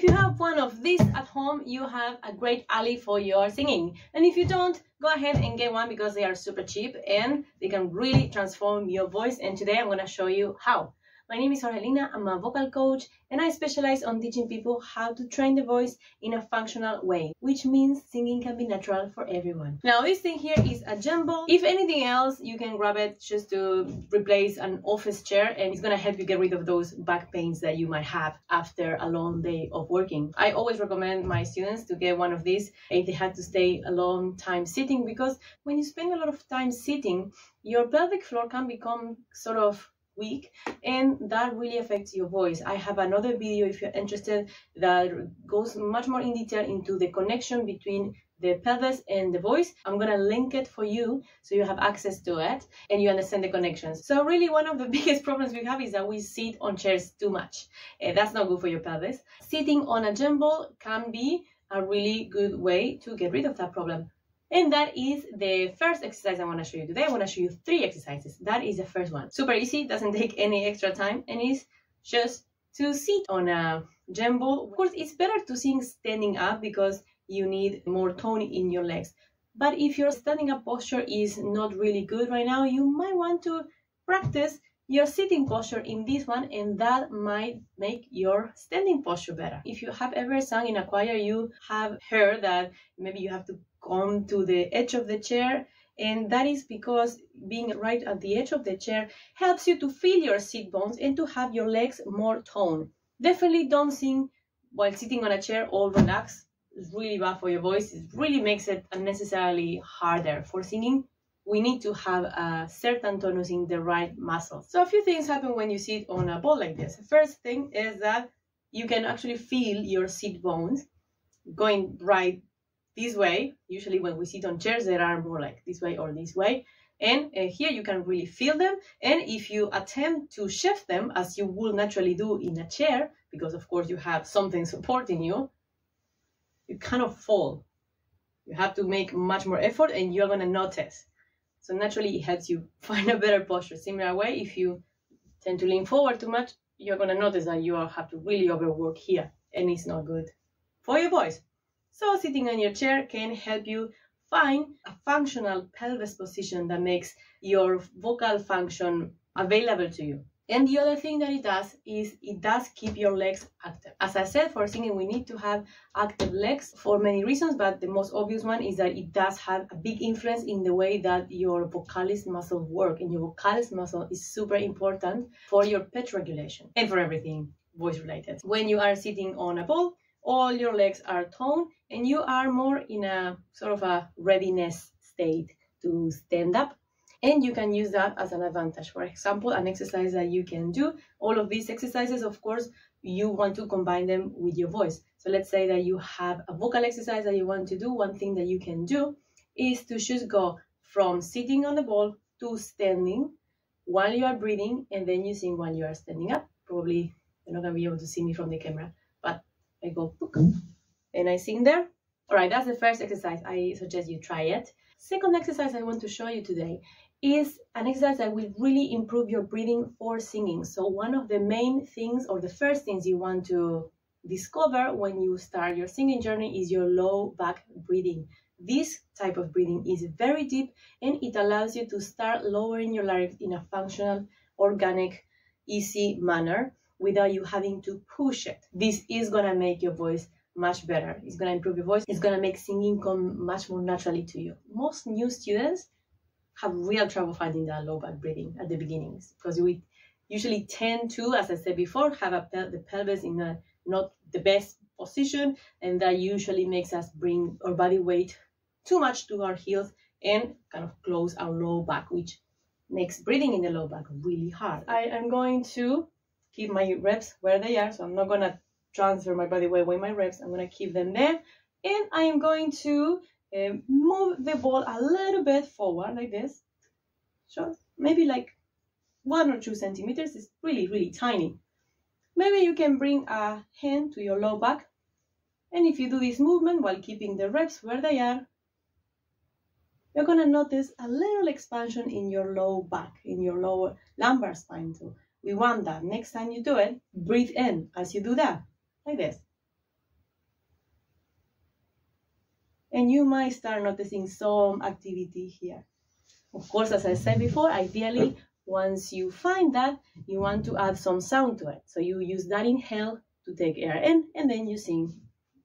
If you have one of these at home, you have a great ally for your singing. And if you don't, go ahead and get one because they are super cheap and they can really transform your voice. And today I'm going to show you how. My name is Jorgelina, I'm a vocal coach, and I specialize on teaching people how to train the voice in a functional way, which means singing can be natural for everyone. Now, this thing here is a jumbo. If anything else, you can grab it just to replace an office chair, and it's gonna help you get rid of those back pains that you might have after a long day of working. I always recommend my students to get one of these if they had to stay a long time sitting, because when you spend a lot of time sitting, your pelvic floor can become sort of weak, and that really affects your voice. I have another video, if you're interested, that goes much more in detail into the connection between the pelvis and the voice. I'm gonna link it for you so you have access to it and you understand the connections. So really one of the biggest problems we have is that we sit on chairs too much. That's not good for your pelvis. Sitting on a jumbo can be a really good way to get rid of that problem. And that is the first exercise I want to show you today. I want to show you 3 exercises. That is the first one. Super easy, doesn't take any extra time, and it's just to sit on a jumbo. Of course, it's better to sing standing up because you need more tone in your legs. But if your standing up posture is not really good right now, you might want to practice your sitting posture in this one, and that might make your standing posture better. If you have ever sung in a choir, you have heard that maybe you have to come to the edge of the chair, and that is because being right at the edge of the chair helps you to feel your seat bones and to have your legs more toned. Definitely don't sing while sitting on a chair all relaxed. It's really bad for your voice. It really makes it unnecessarily harder for singing. We need to have a certain tonus in the right muscles. So a few things happen when you sit on a ball like this. The first thing is that you can actually feel your seat bones going right this way. Usually when we sit on chairs, they are more like this way or this way. And here you can really feel them. And if you attempt to shift them, as you will naturally do in a chair, because of course you have something supporting you, you kind of fall. You have to make much more effort and you're gonna notice. So naturally, it helps you find a better posture. Similar way, if you tend to lean forward too much, you're going to notice that you have to really overwork here, and it's not good for your voice. So sitting on your chair can help you find a functional pelvis position that makes your vocal function available to you. And the other thing that it does is it does keep your legs active. As I said, for singing, we need to have active legs for many reasons, but the most obvious one is that it does have a big influence in the way that your vocalis muscle work. And your vocalis muscle is super important for your pitch regulation and for everything voice related. When you are sitting on a ball, all your legs are toned and you are more in a sort of a readiness state to stand up. And you can use that as an advantage. For example, an exercise that you can do, all of these exercises, of course, you want to combine them with your voice. So let's say that you have a vocal exercise that you want to do. One thing that you can do is to just go from sitting on the ball to standing while you are breathing, and then you sing while you are standing up. Probably you're not going to be able to see me from the camera, but I go and I sing there. All right, that's the first exercise. I suggest you try it. Second exercise I want to show you today is an exercise that will really improve your breathing for singing. So one of the main things, or the first things you want to discover when you start your singing journey, is your low back breathing. This type of breathing is very deep and it allows you to start lowering your larynx in a functional, organic, easy manner without you having to push it. This is going to make your voice much better. It's going to improve your voice. It's going to make singing come much more naturally to you. Most new students have real trouble finding that low back breathing at the beginnings, because we usually tend to, as I said before, have the pelvis in a not the best position, and that usually makes us bring our body weight too much to our heels and kind of close our low back, which makes breathing in the low back really hard. I am going to keep my reps where they are, so I'm not going to transfer my body weight with my reps. I'm going to keep them there, and I am going to move the ball a little bit forward like this. So maybe like 1 or 2 centimeters. It's really tiny. Maybe you can bring a hand to your low back, and if you do this movement while keeping the reps where they are, you're going to notice a little expansion in your low back, in your lower lumbar spine too. We want that. Next time you do it, breathe in as you do that, like this. and you might start noticing some activity here. Of course, as I said before, ideally, once you find that, you want to add some sound to it. So you use that inhale to take air in, and then you sing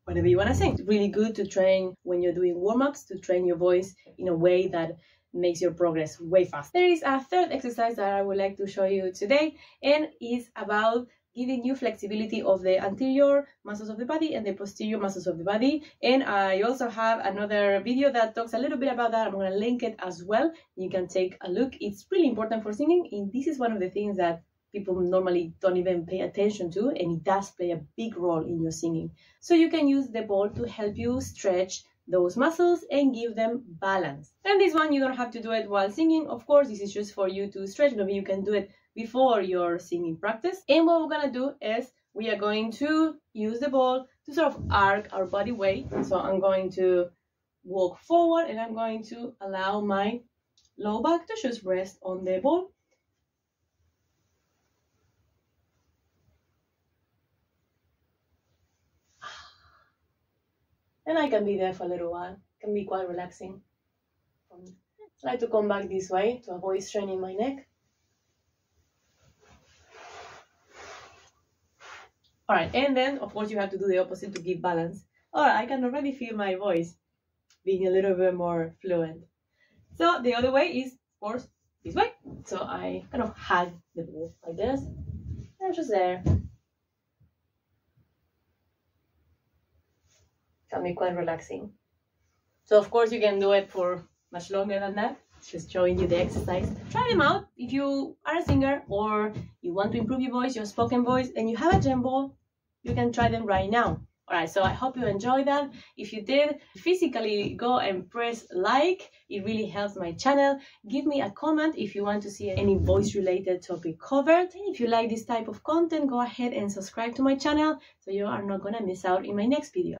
whatever you want to sing. It's really good to train when you're doing warm-ups, to train your voice in a way that makes your progress way faster. There is a third exercise that I would like to show you today, and is about giving you flexibility of the anterior muscles of the body and the posterior muscles of the body. And I also have another video that talks a little bit about that. I'm going to link it as well. You can take a look. It's really important for singing, and this is one of the things that people normally don't even pay attention to, and it does play a big role in your singing. So you can use the ball to help you stretch those muscles and give them balance. And this one, you don't have to do it while singing, of course. This is just for you to stretch. Maybe you can do it before your singing practice. And what we're gonna do is we are going to use the ball to sort of arc our body weight. So I'm going to walk forward, and I'm going to allow my low back to just rest on the ball. And I can be there for a little while. It can be quite relaxing. I like to come back this way to avoid straining my neck. All right, and then of course you have to do the opposite to give balance. All right, I can already feel my voice being a little bit more fluent. So the other way is, of course, this way. So I kind of hug the ball like this, and just there. Can be quite relaxing. So of course you can do it for much longer than that. Just showing you the exercise. Try them out. If you are a singer or you want to improve your voice, your spoken voice, and you have a gem ball, you can try them right now. All right, so I hope you enjoyed that. If you did, physically go and press like. It really helps my channel. Give me a comment if you want to see any voice-related topic covered. If you like this type of content, go ahead and subscribe to my channel so you are not gonna miss out in my next video.